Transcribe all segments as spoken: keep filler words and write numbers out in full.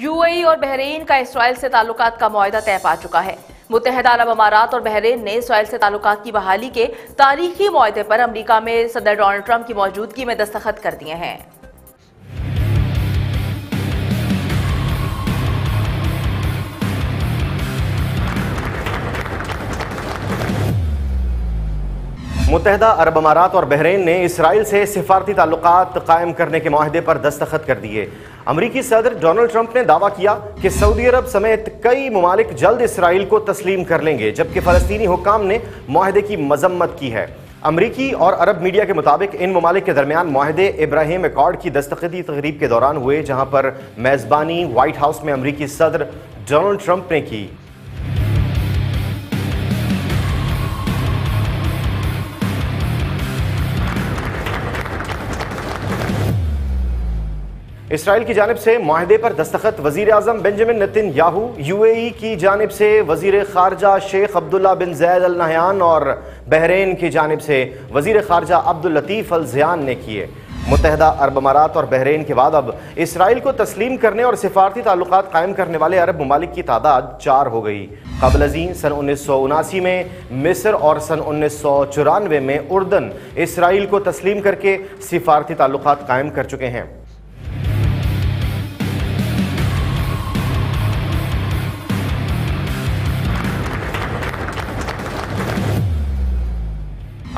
UAE और Bahrain का Israel से ताल्लुकात का मुआहदा तय पा चुका है। मुत्तहदा अरब अमारात और बहरीन ने इसराइल से ताल्लुकात की बहाली के तारीखी मुआहदे पर अमरीका में सदर डोनाल्ड ट्रंप की मौजूदगी में दस्तखत कर दिए हैं। मुत्तहदा अरब अमारात और बहरीन ने इसराइल से सिफारती ताल्लुकात कायम करने के माहदे पर दस्तखत कर दिए। अमरीकी सदर डोनाल्ड ट्रंप ने दावा किया कि सऊदी अरब समेत कई ममालिक जल्द इसराइल को तस्लीम कर लेंगे, जबकि फ़लस्तीनी हुकाम ने माहदे की मजम्मत की है। अमरीकी और अरब मीडिया के मुताबिक इन ममालिक के दरमियान माहदे इब्राहिम एकॉर्ड की दस्तखती तकरीब के दौरान हुए, जहाँ पर मेज़बानी वाइट हाउस में अमरीकी सदर डोनाल्ड ट्रंप ने की। इसराइल की जानिब से माहदे पर दस्तखत वज़ीर आज़म बेंजामिन नेतन्याहू, यूएई की जानिब से वज़ीर ख़ारजा Sheikh Abdullah bin Zayed Al Nahyan और बहरीन की जानिब से वज़ीर ख़ारजा अब्दुल लतीफ़ अल ज़ियान ने किए। मुत्तहदा अरब अमारात और बहरीन के बाद अब इसराइल को तस्लीम करने और सिफारती ताल्लुकात कायम करने वाले अरब ममालिक की तादाद चार हो गई। क़ब्लज़ीं सन उन्नीस सौ उनासी में मिस्र और सन उन्नीस सौ चौरानवे में उर्दन इसराइल को तस्लीम करके सिफारती ताल्लुकात कायम कर चुके हैं।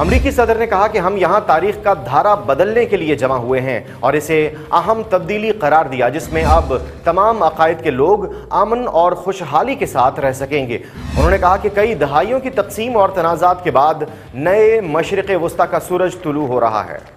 अमरीकी सदर ने कहा कि हम यहाँ तारीख का धारा बदलने के लिए जमा हुए हैं और इसे अहम तब्दीली करार दिया, जिसमें अब तमाम अकायद के लोग अमन और खुशहाली के साथ रह सकेंगे। उन्होंने कहा कि कई दहाइयों की तकसीम और तनाज़ात के बाद नए मशरिक़ वस्ता का सूरज तुलू हो रहा है।